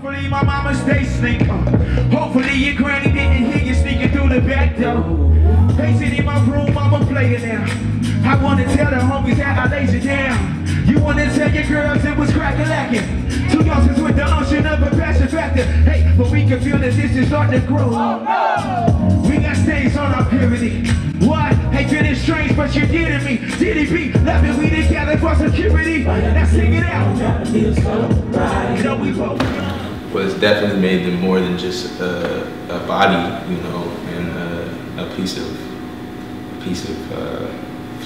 Hopefully my mama stay sneaking. Hopefully your granny didn't hear you sneaking through the back door. Pacing in my room, I'ma play it now. I wanna tell the homies how I laid you down. You wanna tell your girls it was crack-a-lackin'. 2 ounces with the ocean of a passion factor. Hey, but we can feel that this is starting to grow. We got stains on our purity. Why? Hatred is strange, but you're getting me. DDB, loving we together for security. Now sing it out. You know we both. Well, it's definitely made them more than just a body, you know, and a piece of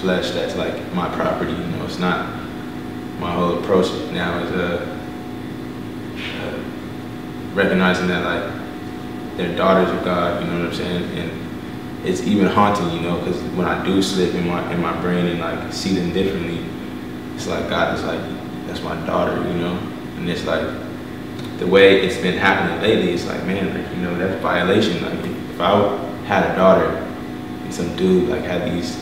flesh that's like my property. You know, it's not my whole approach now is recognizing that like they're daughters of God. You know what I'm saying? And it's even haunting, you know, because when I do slip in my brain and like see them differently, it's like God is like that's my daughter, you know, and it's like. The way it's been happening lately, it's like, man, like, you know, that's violation. Like, if I had a daughter and some dude like had these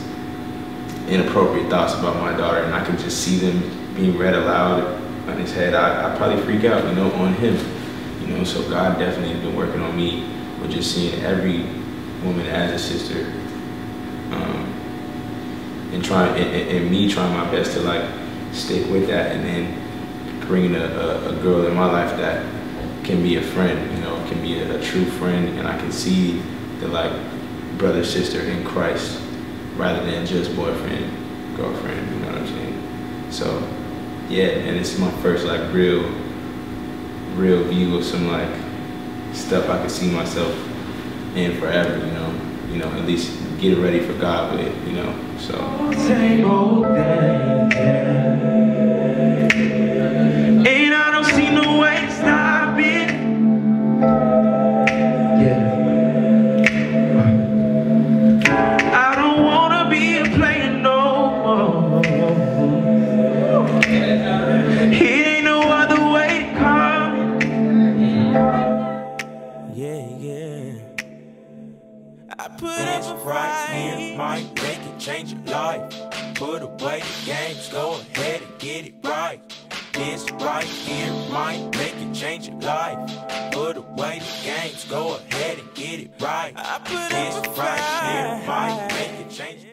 inappropriate thoughts about my daughter, and I could just see them being read aloud on his head, I'd probably freak out, you know, on him. You know, so God definitely has been working on me with just seeing every woman as a sister, and me trying my best to like stick with that, and then. Bringing a girl in my life that can be a friend, you know, can be a true friend, and I can see the like brother, sister in Christ rather than just boyfriend, girlfriend, you know what I'm saying? So yeah, and it's my first like real view of some like stuff I could see myself in forever, you know, at least get ready for God with it, you know, so. Same old day. Change your life, put away the games, go ahead and get it right. It's right here, might make it change your life. Put away the games, go ahead and get it right. It's right here, might make it change your life.